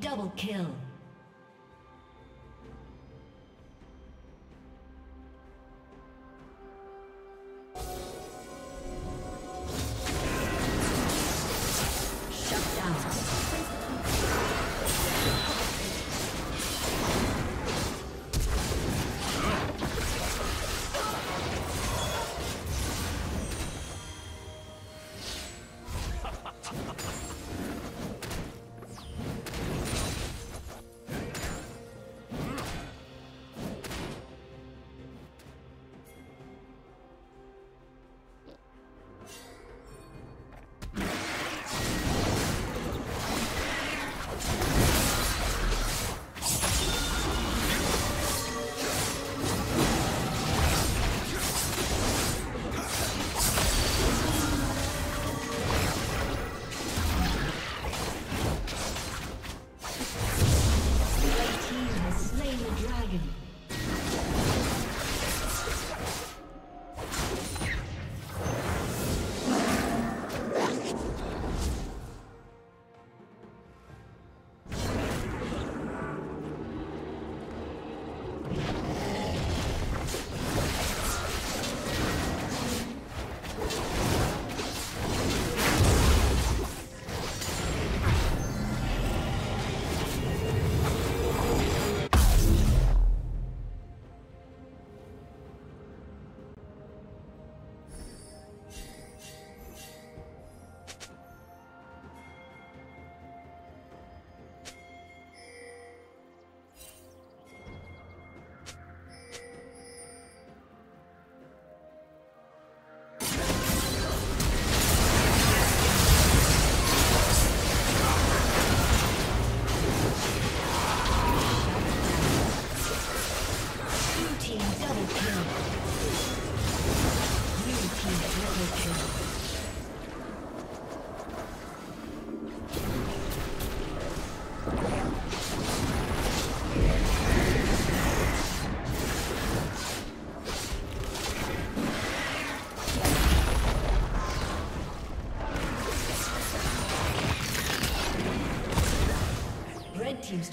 double kill. Team's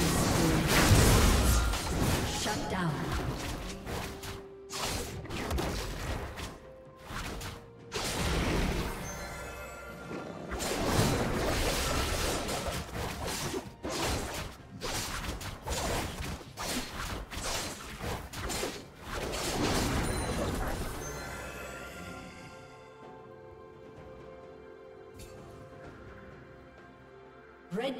Red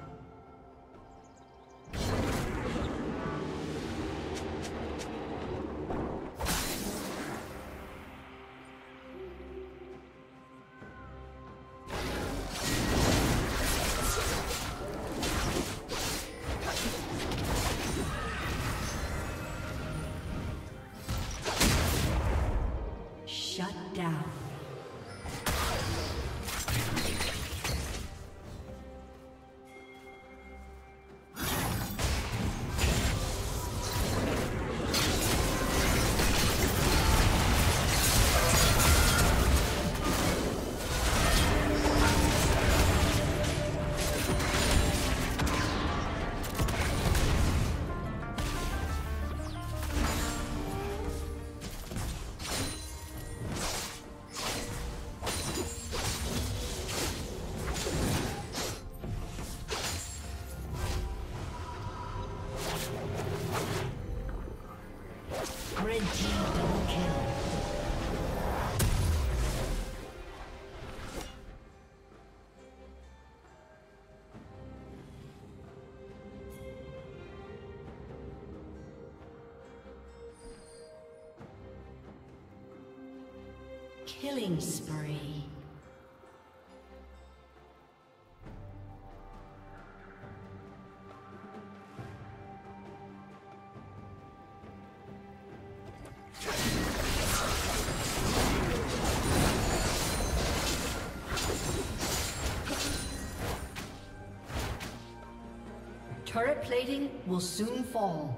Killing spree. Turret plating will soon fall.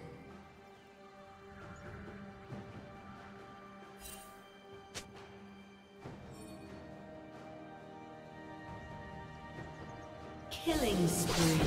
Killing spree.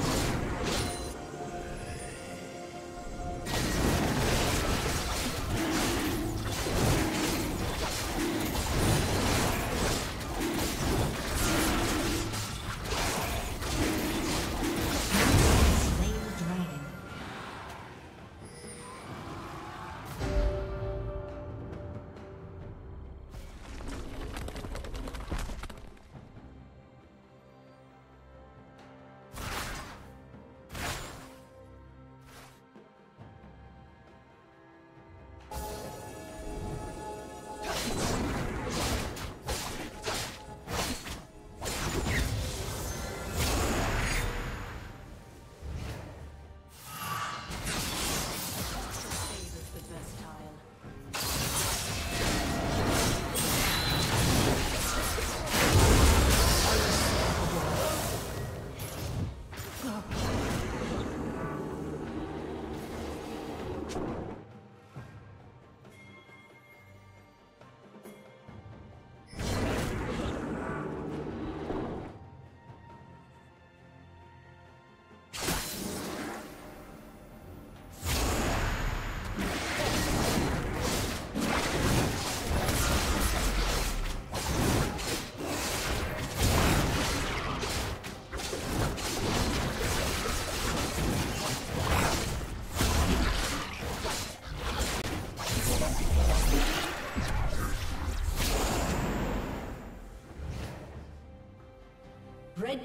Red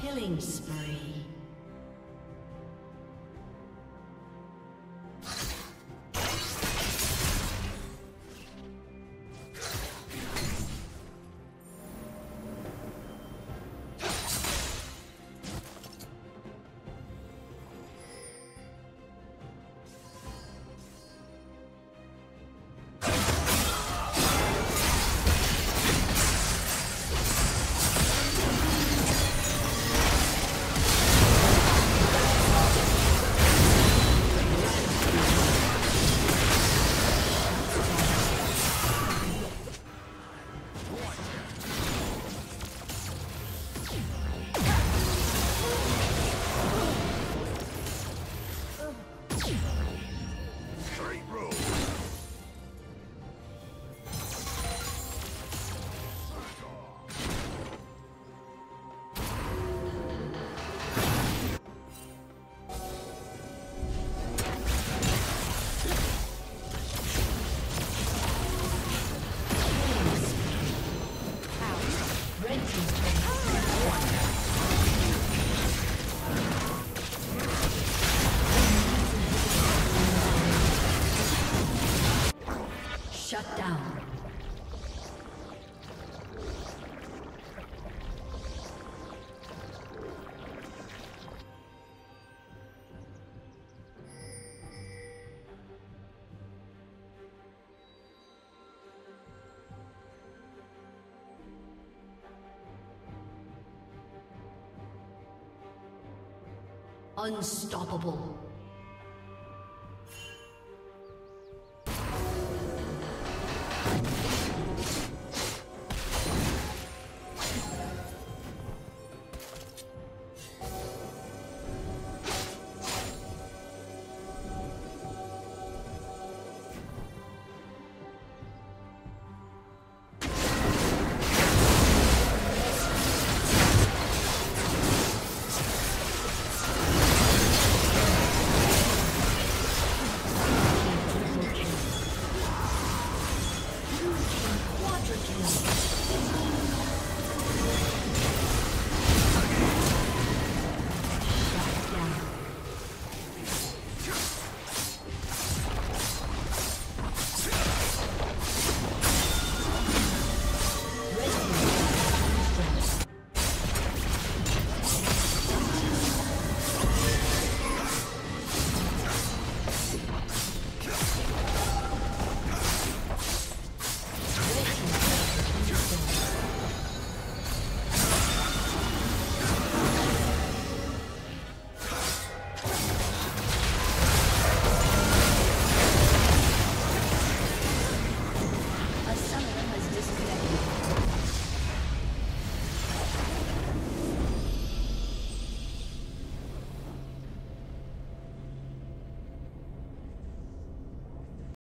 Killing spree. Unstoppable. Disconnect.